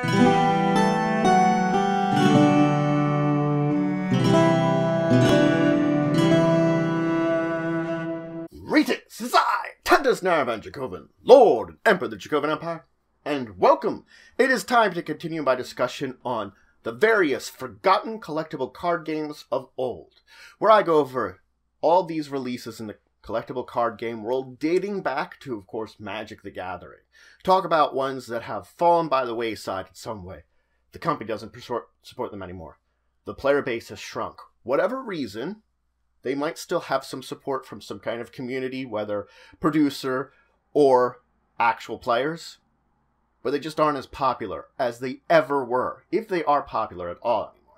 Greetings, it's I, Tantus Narivan Dracovin, Lord and Emperor of the Dracovin Empire, and welcome! It is time to continue my discussion on the various forgotten collectible card games of old, where I go over all these releases in the collectible card game world dating back to, of course, Magic the Gathering. Talk about ones that have fallen by the wayside in some way. The company doesn't support them anymore. The player base has shrunk. Whatever reason, they might still have some support from some kind of community, whether producer or actual players, but they just aren't as popular as they ever were, if they are popular at all anymore.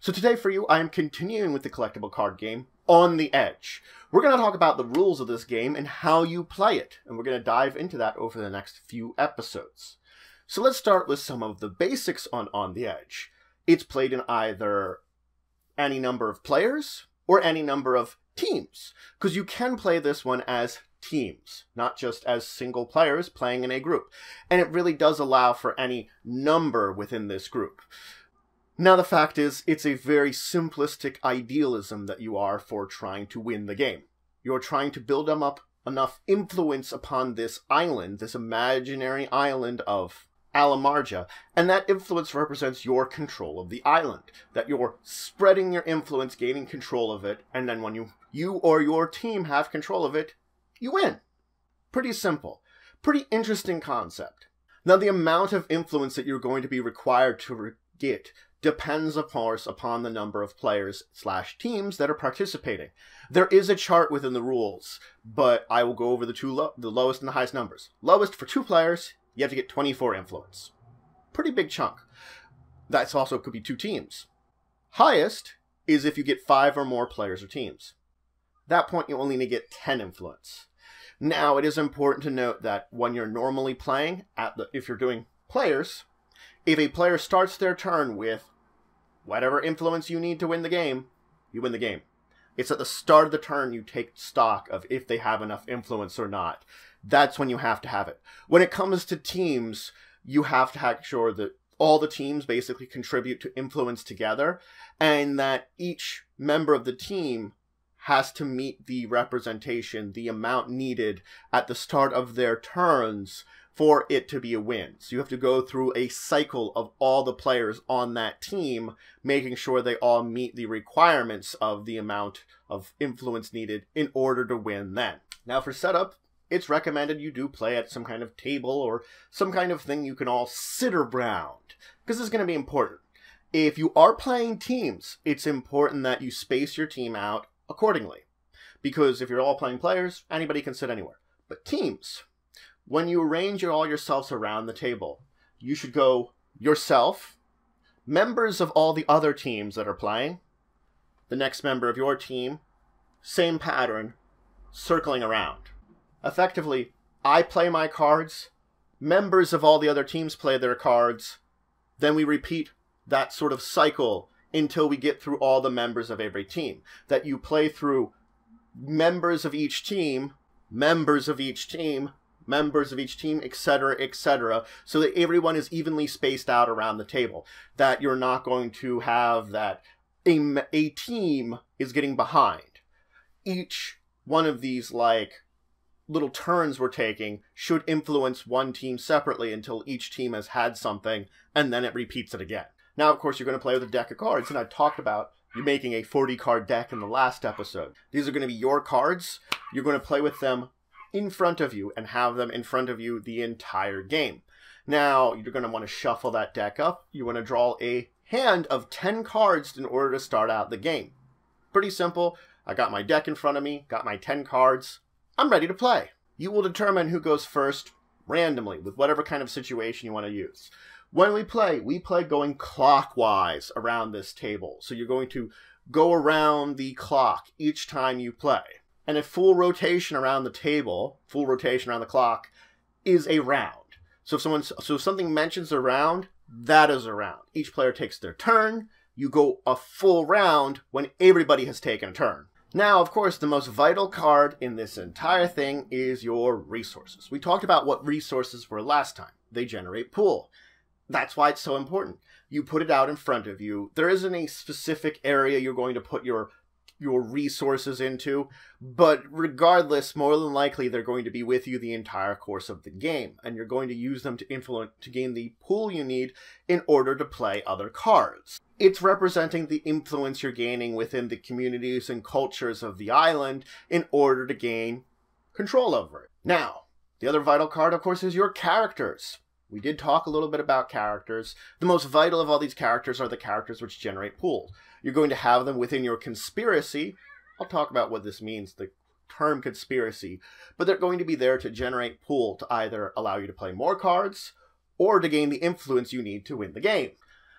So today for you, I am continuing with the collectible card game On the Edge. We're going to talk about the rules of this game and how you play it, and we're going to dive into that over the next few episodes. So let's start with some of the basics on the Edge. It's played in either any number of players or any number of teams, because you can play this one as teams, not just as single players playing in a group, and it really does allow for any number within this group. Now, the fact is, it's a very simplistic idealism that you are for trying to win the game. You're trying to build up enough influence upon this island, this imaginary island of Al Amarja, and that influence represents your control of the island, that you're spreading your influence, gaining control of it, and then when you or your team have control of it, you win. Pretty simple. Pretty interesting concept. Now, the amount of influence that you're going to be required to get depends, of course, upon the number of players / teams that are participating. There is a chart within the rules, but I will go over the lowest and the highest numbers. Lowest for 2 players, you have to get 24 influence. Pretty big chunk. That's also could be 2 teams. Highest is if you get 5 or more players or teams. At that point, you only need to get 10 influence. Now, it is important to note that when you're normally playing, if you're doing players, if a player starts their turn with whatever influence you need to win the game, you win the game. It's at the start of the turn you take stock of if they have enough influence or not. That's when you have to have it. When it comes to teams, you have to make sure that all the teams basically contribute to influence together, and that each member of the team has to meet the representation, the amount needed at the start of their turns for it to be a win. So you have to go through a cycle of all the players on that team, making sure they all meet the requirements of the amount of influence needed in order to win then. Now, for setup, it's recommended you do play at some kind of table or some kind of thing you can all sit around, because this is going to be important. If you are playing teams, it's important that you space your team out accordingly, because if you're all playing players, anybody can sit anywhere. But teams, when you arrange all yourselves around the table, you should go yourself, members of all the other teams that are playing, the next member of your team, same pattern, circling around. Effectively, I play my cards, members of all the other teams play their cards, then we repeat that sort of cycle until we get through all the members of every team. That you play through members of each team, members of each team, members of each team, etc., etc., so that everyone is evenly spaced out around the table, that you're not going to have that a team is getting behind. Each one of these, like, little turns we're taking should influence one team separately until each team has had something, and then it repeats it again. Now, of course, you're going to play with a deck of cards, and I talked about you making a 40-card deck in the last episode. These are going to be your cards. You're going to play with them in front of you and have them in front of you the entire game. Now, you're going to want to shuffle that deck up. You want to draw a hand of 10 cards in order to start out the game. Pretty simple. I got my deck in front of me, got my 10 cards. I'm ready to play. You will determine who goes first randomly with whatever kind of situation you want to use. When we play going clockwise around this table. So you're going to go around the clock each time you play. And a full rotation around the table, full rotation around the clock, is a round. So if something mentions a round, that is a round. Each player takes their turn. You go a full round when everybody has taken a turn. Now, of course, the most vital card in this entire thing is your resources. We talked about what resources were last time. They generate pool. That's why it's so important. You put it out in front of you. There isn't a specific area you're going to put your resources into, but regardless, more than likely, they're going to be with you the entire course of the game, and you're going to use them to influence, to gain the pool you need in order to play other cards. It's representing the influence you're gaining within the communities and cultures of the island in order to gain control over it. Now, the other vital card, of course, is your characters. We did talk a little bit about characters. The most vital of all these characters are the characters which generate pools. You're going to have them within your conspiracy. I'll talk about what this means, the term conspiracy. But they're going to be there to generate pool to either allow you to play more cards or to gain the influence you need to win the game.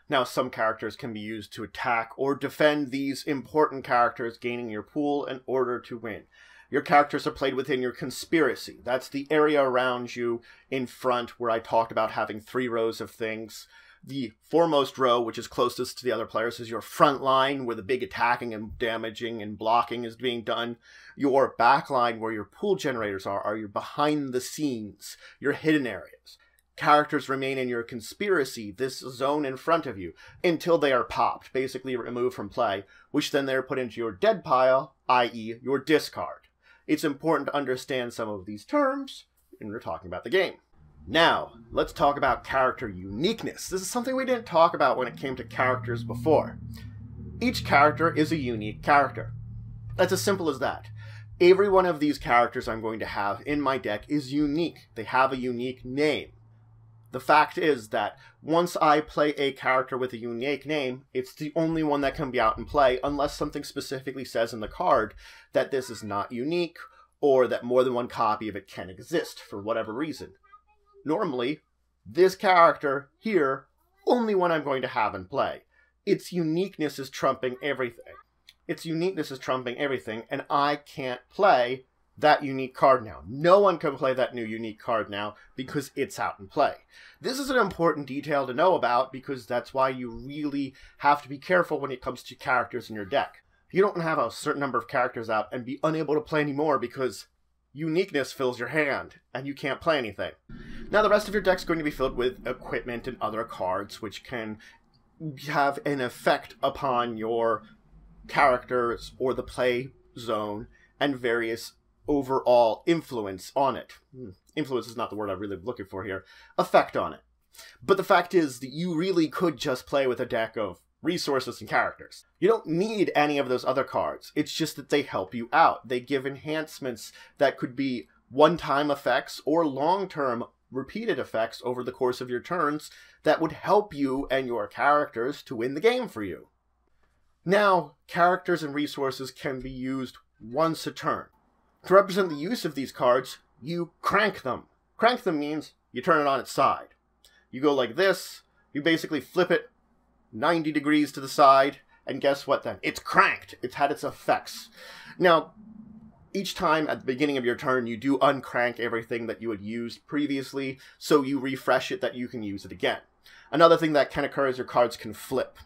Now, some characters can be used to attack or defend these important characters, gaining your pool in order to win. Your characters are played within your conspiracy. That's the area around you in front where I talked about having 3 rows of things. The foremost row, which is closest to the other players, is your front line, where the big attacking and damaging and blocking is being done. Your back line, where your pool generators are your behind the scenes, your hidden areas. Characters remain in your conspiracy, this zone in front of you, until they are popped, basically removed from play, which then they're put into your dead pile, i.e. your discard. It's important to understand some of these terms when we're talking about the game. Now, let's talk about character uniqueness. This is something we didn't talk about when it came to characters before. Each character is a unique character. That's as simple as that. Every one of these characters I'm going to have in my deck is unique. They have a unique name. The fact is that once I play a character with a unique name, it's the only one that can be out in play unless something specifically says in the card that this is not unique or that more than one copy of it can exist for whatever reason. Normally, this character here, only one I'm going to have in play. Its uniqueness is trumping everything. Its uniqueness is trumping everything, and I can't play that unique card now. No one can play that new unique card now because it's out in play. This is an important detail to know about because that's why you really have to be careful when it comes to characters in your deck. You don't have a certain number of characters out and be unable to play anymore because uniqueness fills your hand and you can't play anything. Now the rest of your deck's going to be filled with equipment and other cards which can have an effect upon your characters or the play zone and various overall influence on it. Influence is not the word I'm really looking for here. Effect on it. But the fact is that you really could just play with a deck of resources and characters. You don't need any of those other cards. It's just that they help you out. They give enhancements that could be one-time effects or long-term repeated effects over the course of your turns that would help you and your characters to win the game for you. Now, characters and resources can be used once a turn. To represent the use of these cards, you crank them. Crank them means you turn it on its side. You go like this, you basically flip it 90 degrees to the side, and guess what then? It's cranked. It's had its effects. Now, each time at the beginning of your turn, you do uncrank everything that you had used previously, so you refresh it that you can use it again. Another thing that can occur is your cards can flip.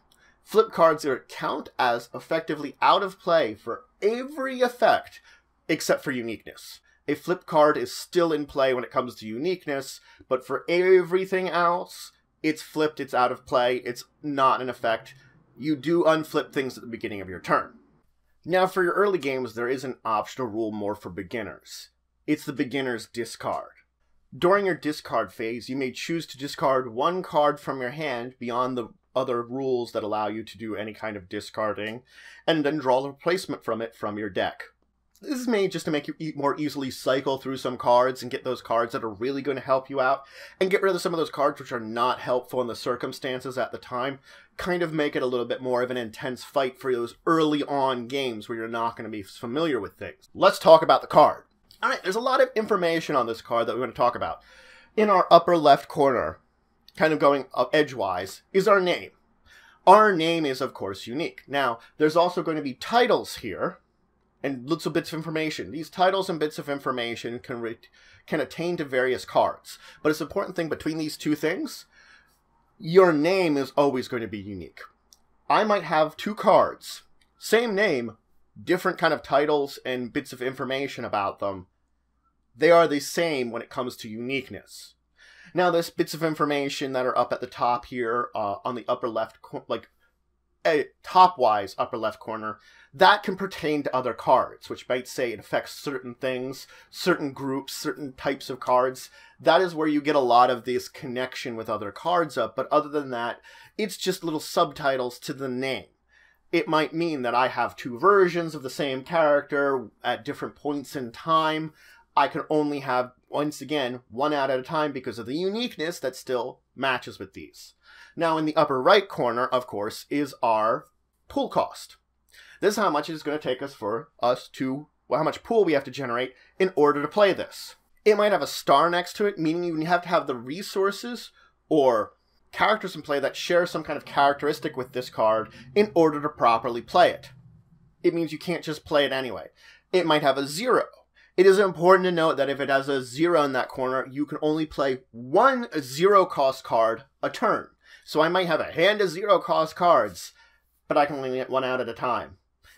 Flip cards are count as effectively out of play for every effect except for uniqueness. A flip card is still in play when it comes to uniqueness, but for everything else, it's flipped, it's out of play, it's not an effect. You do unflip things at the beginning of your turn. Now for your early games, there is an optional rule more for beginners. It's the beginner's discard. During your discard phase, you may choose to discard one card from your hand beyond the other rules that allow you to do any kind of discarding, and then draw a replacement from it from your deck. This is made just to make you more easily cycle through some cards and get those cards that are really going to help you out and get rid of some of those cards which are not helpful in the circumstances at the time. Kind of make it a little bit more of an intense fight for those early on games where you're not going to be familiar with things. Let's talk about the card. All right, there's a lot of information on this card that we're going to talk about. In our upper left corner, kind of going up edgewise, is our name. Our name is, of course, unique. Now, there's also going to be titles here and little bits of information. These titles and bits of information can attain to various cards. But it's an important thing between these two things, your name is always going to be unique. I might have 2 cards, same name, different kind of titles and bits of information about them. They are the same when it comes to uniqueness. Now there's bits of information that are up at the top here on the upper left, like top-wise upper left corner. That can pertain to other cards, which might say it affects certain things, certain groups, certain types of cards. That is where you get a lot of this connection with other cards up, but other than that, it's just little subtitles to the name. It might mean that I have two versions of the same character at different points in time. I can only have, once again, one out at a time because of the uniqueness that still matches with these. Now in the upper right corner, of course, is our pool cost. This is how much it's going to take us for us to, well, how much pool we have to generate in order to play this. It might have a star next to it, meaning you have to have the resources or characters in play that share some kind of characteristic with this card in order to properly play it. It means you can't just play it anyway. It might have a 0. It is important to note that if it has a 0 in that corner, you can only play one 0-cost card a turn. So I might have a hand of 0-cost cards, but I can only get one out at a time.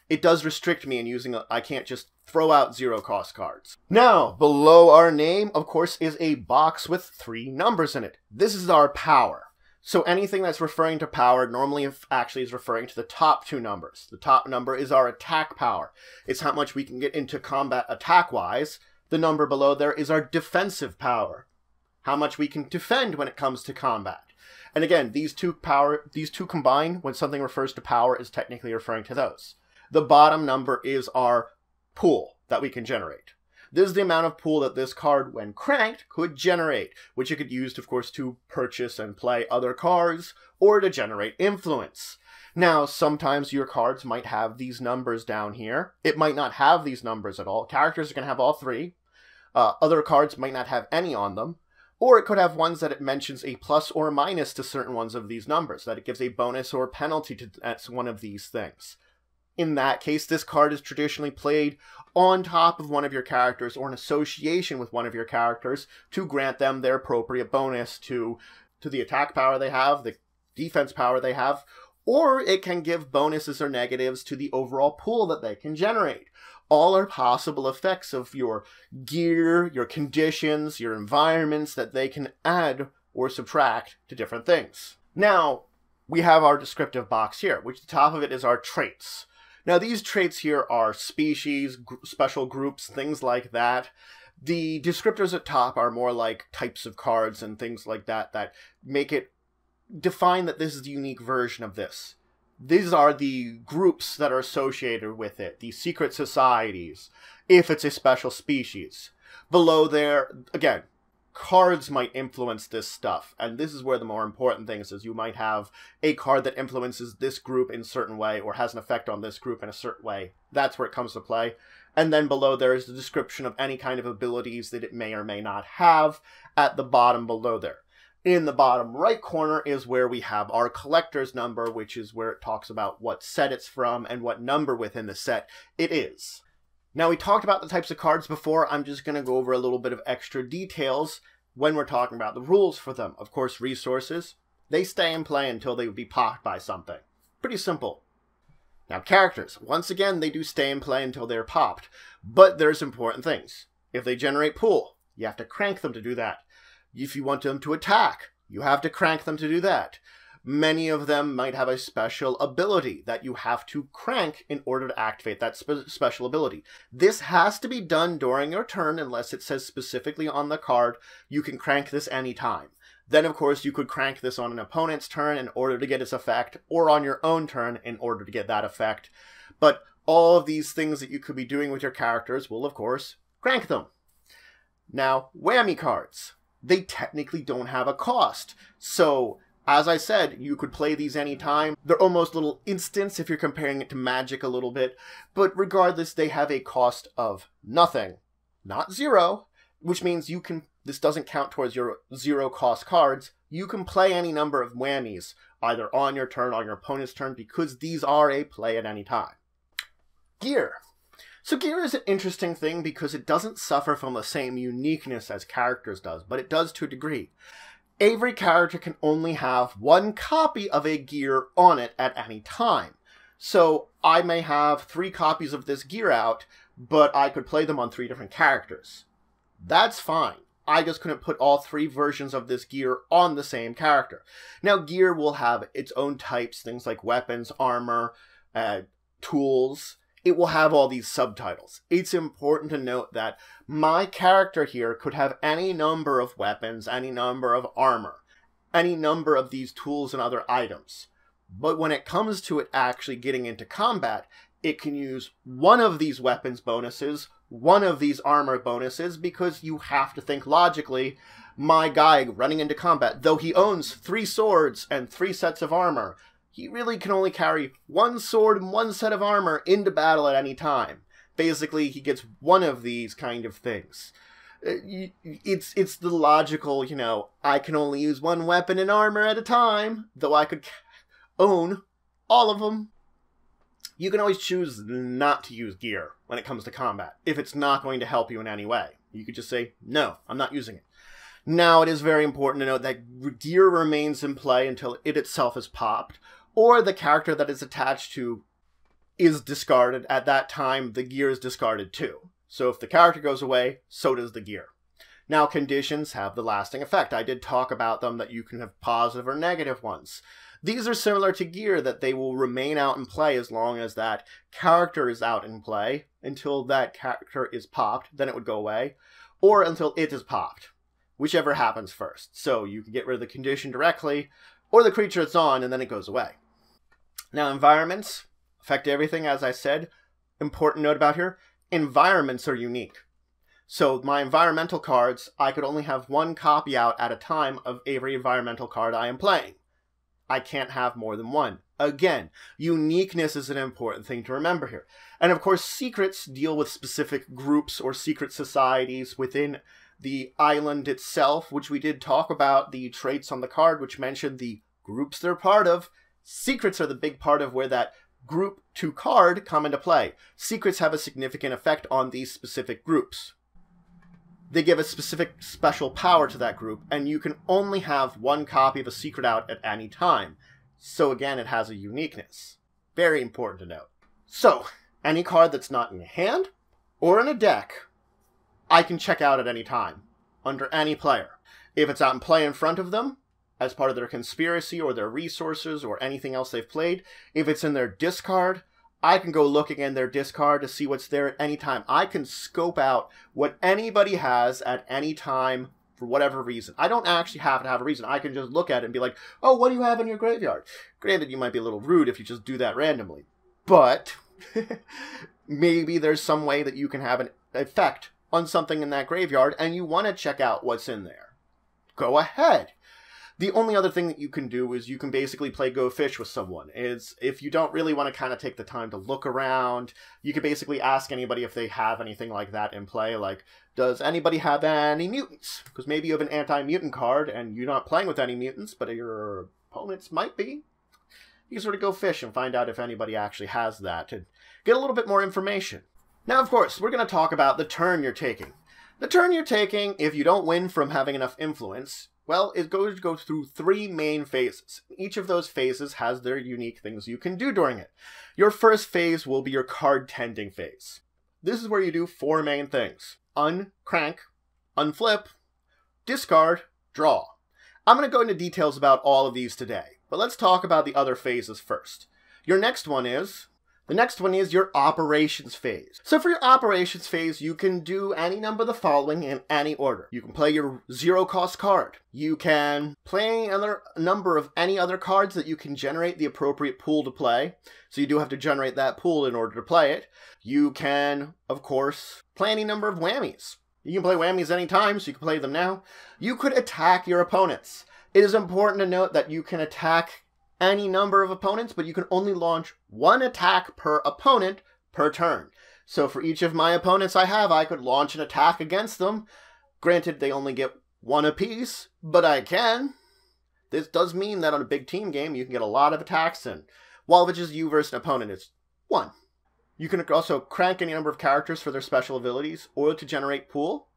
It does restrict me in using I can't just throw out 0-cost cards. Now, below our name, of course, is a box with 3 numbers in it. This is our power. So anything that's referring to power normally actually is referring to the top 2 numbers. The top number is our attack power. It's how much we can get into combat attack-wise. The number below there is our defensive power. How much we can defend when it comes to combat. And again, these two combine when something refers to power is technically referring to those. The bottom number is our pool that we can generate. This is the amount of pool that this card, when cranked, could generate, which you could use, of course, to purchase and play other cards, or to generate influence. Now, sometimes your cards might have these numbers down here. It might not have these numbers at all. Characters are going to have all 3. Other cards might not have any on them. Or it could have ones that it mentions a plus or a minus to certain ones of these numbers, that it gives a bonus or penalty to one of these things. In that case, this card is traditionally played on top of one of your characters or in association with one of your characters to grant them their appropriate bonus to the attack power they have, the defense power they have, or it can give bonuses or negatives to the overall pool that they can generate. All are possible effects of your gear, your conditions, your environments that they can add or subtract to different things. Now, we have our descriptive box here, which the top of it is our traits. Now, these traits here are species, special groups, things like that. The descriptors at top are more like types of cards and things like that that make it define that this is the unique version of this. These are the groups that are associated with it, the secret societies, if it's a special species. Below there, again, cards might influence this stuff, and this is where the more important thing is you might have a card that influences this group in a certain way or has an effect on this group in a certain way. That's where it comes to play. And then below there is the description of any kind of abilities that it may or may not have at the bottom below there. In the bottom right corner is where we have our collector's number, which is where it talks about what set it's from and what number within the set it is. Now, we talked about the types of cards before. I'm just going to go over a little bit of extra details when we're talking about the rules for them. Of course, resources. They stay in play until they would be popped by something. Pretty simple. Now, characters. Once again, they do stay in play until they're popped. But there's important things. If they generate pool, you have to crank them to do that. If you want them to attack, you have to crank them to do that. Many of them might have a special ability that you have to crank in order to activate that special ability. This has to be done during your turn unless it says specifically on the card, you can crank this anytime. Then, of course, you could crank this on an opponent's turn in order to get its effect, or on your own turn in order to get that effect. But all of these things that you could be doing with your characters will, of course, crank them. Now, whammy cards. They technically don't have a cost. So, as I said, you could play these anytime. They're almost little instants if you're comparing it to Magic a little bit. But regardless, they have a cost of nothing. Not 0, which means you can, this doesn't count towards your 0-cost cards. You can play any number of whammies, either on your turn or on your opponent's turn, because these are a play at any time. Gear. So gear is an interesting thing because it doesn't suffer from the same uniqueness as characters does, but it does to a degree. Every character can only have one copy of a gear on it at any time. So I may have 3 copies of this gear out, but I could play them on 3 different characters. That's fine. I just couldn't put all three versions of this gear on the same character. Now, gear will have its own types, things like weapons, armor, tools. It will have all these subtitles. It's important to note that my character here could have any number of weapons, any number of armor, any number of these tools and other items. But when it comes to it actually getting into combat, it can use one of these weapons bonuses, one of these armor bonuses, because you have to think logically. My guy running into combat, though he owns 3 swords and 3 sets of armor, he really can only carry 1 sword and 1 set of armor into battle at any time. Basically, he gets one of these kind of things. It's the logical, you know, I can only use 1 weapon and armor at a time, though I could own all of them. You can always choose not to use gear when it comes to combat, if it's not going to help you in any way. You could just say, no, I'm not using it. Now, it is very important to note that gear remains in play until it itself is popped, or the character that is attached to is discarded. At that time, the gear is discarded too. So if the character goes away, so does the gear. Now, conditions have the lasting effect. I did talk about them, that you can have positive or negative ones. These are similar to gear, that they will remain out in play as long as that character is out in play, until that character is popped, then it would go away, or until it is popped, whichever happens first. So you can get rid of the condition directly, or the creature it's on, and then it goes away. Now, environments affect everything, as I said. Important note about here, environments are unique. So my environmental cards, I could only have 1 copy out at a time of every environmental card I am playing. I can't have more than 1. Again, uniqueness is an important thing to remember here. And of course, secrets deal with specific groups or secret societies within the island itself, which we did talk about the traits on the card, which mentioned the groups they're part of. Secrets are the big part of where that group to card come into play. Secrets have a significant effect on these specific groups. They give a specific special power to that group, and you can only have 1 copy of a secret out at any time. So again, it has a uniqueness. Very important to note. So, any card that's not in hand or in a deck, I can check out at any time, under any player. If it's out in play in front of them, as part of their conspiracy or their resources or anything else they've played, if it's in their discard, I can go looking in their discard to see what's there at any time. I can scope out what anybody has at any time for whatever reason. I don't actually have to have a reason. I can just look at it and be like, oh, what do you have in your graveyard? Granted, you might be a little rude if you just do that randomly, but maybe there's some way that you can have an effect on something in that graveyard and you want to check out what's in there. Go ahead. The only other thing that you can do is you can basically play Go Fish with someone. It's, if you don't really want to kind of take the time to look around, you can basically ask anybody if they have anything like that in play. Like, does anybody have any mutants? Because maybe you have an anti-mutant card and you're not playing with any mutants, but your opponents might be. You can sort of go fish and find out if anybody actually has that to get a little bit more information. Now, of course, we're going to talk about the turn you're taking. The turn you're taking, if you don't win from having enough influence, well, it goes to go through 3 main phases. Each of those phases has their unique things you can do during it. Your first phase will be your card tending phase. This is where you do 4 main things. Uncrank, unflip, discard, draw. I'm going to go into details about all of these today, but let's talk about the other phases first. The next one is your operations phase. So for your operations phase, you can do any number of the following in any order. You can play your 0-cost card. You can play another number of any other cards that you can generate the appropriate pool to play. So you do have to generate that pool in order to play it. You can, of course, play any number of whammies. You can play whammies anytime, so you can play them now. You could attack your opponents. It is important to note that you can attack any number of opponents, but you can only launch 1 attack per opponent per turn. So for each of my opponents I have, I could launch an attack against them. Granted, they only get 1 apiece, but I can. This does mean that on a big team game, you can get a lot of attacks in. While if it's just you versus an opponent, it's 1. You can also crank any number of characters for their special abilities or to generate pool.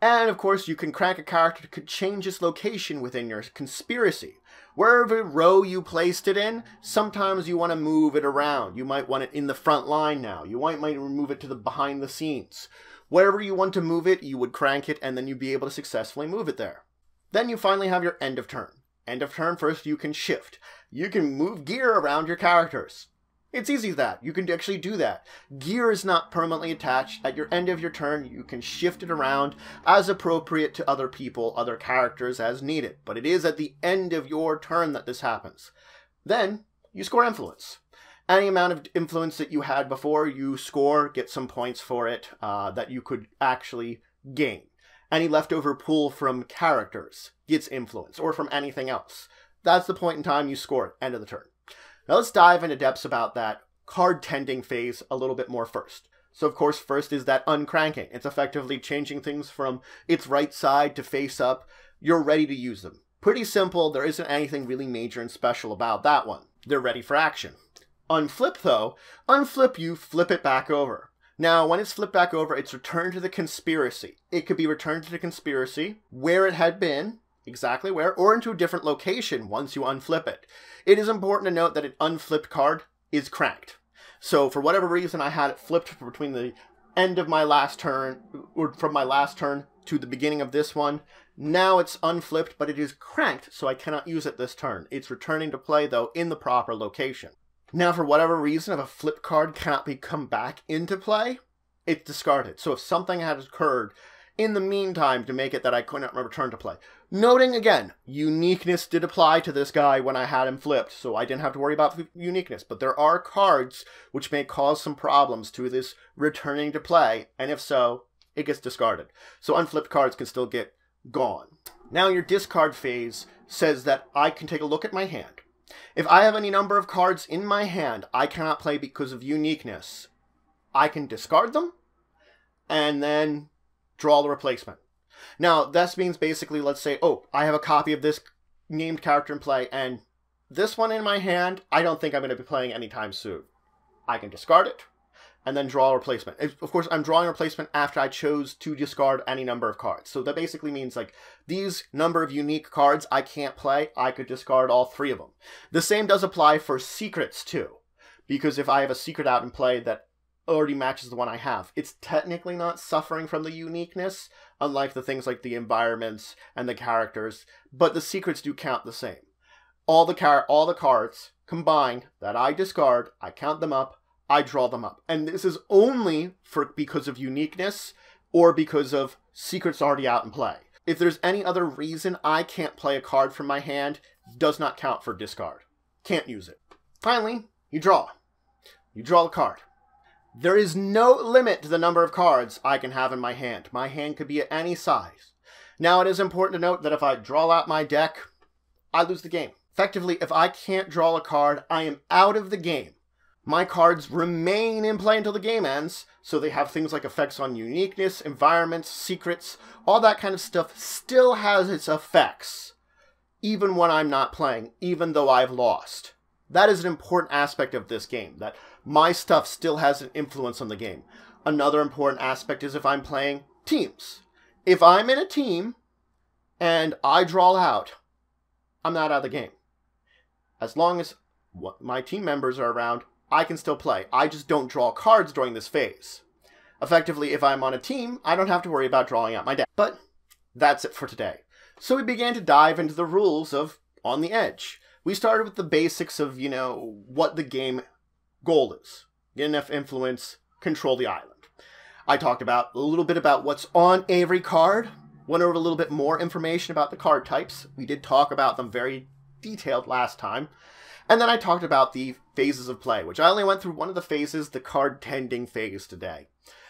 And, of course, you can crank a character to change its location within your conspiracy. Wherever row you placed it in, sometimes you want to move it around. You might want it in the front line now. You might move it to the behind the scenes. Wherever you want to move it, you would crank it, and then you'd be able to successfully move it there. Then you finally have your end of turn. End of turn, first you can shift. You can move gear around your characters. It's easy that. You can actually do that. Gear is not permanently attached. At your end of your turn, you can shift it around as appropriate to other people, other characters as needed. But it is at the end of your turn that this happens. Then, you score influence. Any amount of influence that you had before, you score, get some points for it that you could actually gain. Any leftover pool from characters gets influence, or from anything else. That's the point in time you score it, end of the turn. Now let's dive into depths about that card tending phase a little bit more first. So of course first is that uncranking. It's effectively changing things from its right side to face up. You're ready to use them. Pretty simple, there isn't anything really major and special about that one. They're ready for action. Unflip though, unflip you flip it back over. Now, when it's flipped back over, it's returned to the conspiracy. It could be returned to the conspiracy where it had been, exactly where, or into a different location once you unflip it. It is important to note that an unflipped card is cranked. So for whatever reason, I had it flipped between the end of my last turn, or from my last turn to the beginning of this one. Now it's unflipped, but it is cranked, so I cannot use it this turn. It's returning to play, though, in the proper location. Now, for whatever reason, if a flip card cannot be come back into play, it's discarded. So if something had occurred in the meantime to make it that I could not return to play. Noting again, uniqueness did apply to this guy when I had him flipped, so I didn't have to worry about uniqueness. But there are cards which may cause some problems to this returning to play, and if so, it gets discarded. So unflipped cards can still get gone. Now your discard phase says that I can take a look at my hand. If I have any number of cards in my hand I cannot play because of uniqueness, I can discard them and then draw the replacement. Now, this means basically, let's say, oh, I have a copy of this named character in play and this one in my hand I don't think I'm going to be playing anytime soon. I can discard it and then draw a replacement. Of course, I'm drawing a replacement after I chose to discard any number of cards. So that basically means, like, these number of unique cards I can't play, I could discard all three of them. The same does apply for secrets, too. Because if I have a secret out in play that already matches the one I have, it's technically not suffering from the uniqueness, unlike the things like the environments and the characters. But the secrets do count the same. All the cards combined that I discard, I count them up, I draw them up. And this is only because of uniqueness or because of secrets already out in play. If there's any other reason I can't play a card from my hand, does not count for discard. Can't use it. Finally, you draw. You draw the card. There is no limit to the number of cards I can have in my hand. My hand could be at any size. Now, it is important to note that if I draw out my deck, I lose the game. Effectively, if I can't draw a card, I am out of the game. My cards remain in play until the game ends, so they have things like effects on uniqueness, environments, secrets, all that kind of stuff still has its effects, even when I'm not playing, even though I've lost. That is an important aspect of this game, that my stuff still has an influence on the game. Another important aspect is if I'm playing teams. If I'm in a team and I draw out, I'm not out of the game. As long as my team members are around, I can still play. I just don't draw cards during this phase. Effectively, if I'm on a team, I don't have to worry about drawing out my deck. But that's it for today. So we began to dive into the rules of On the Edge. We started with the basics of, you know, what the game goal is. Get enough influence, control the island. I talked about a little bit about what's on every card, went over a little bit more information about the card types. We did talk about them very detailed last time. And then I talked about the phases of play, which I only went through one of the phases, the card tending phase, today.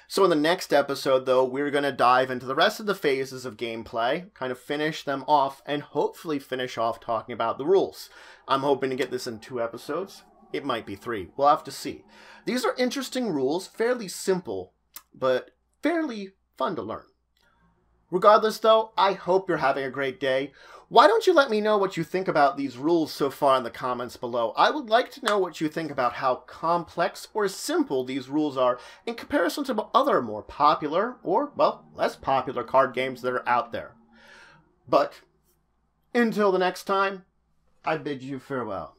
So in the next episode, though, we're going to dive into the rest of the phases of gameplay, kind of finish them off, and hopefully finish off talking about the rules. I'm hoping to get this in 2 episodes. It might be 3. We'll have to see. These are interesting rules, fairly simple, but fairly fun to learn. Regardless, though, I hope you're having a great day. Why don't you let me know what you think about these rules so far in the comments below? I would like to know what you think about how complex or simple these rules are in comparison to other more popular or, well, less popular card games that are out there. But until the next time, I bid you farewell.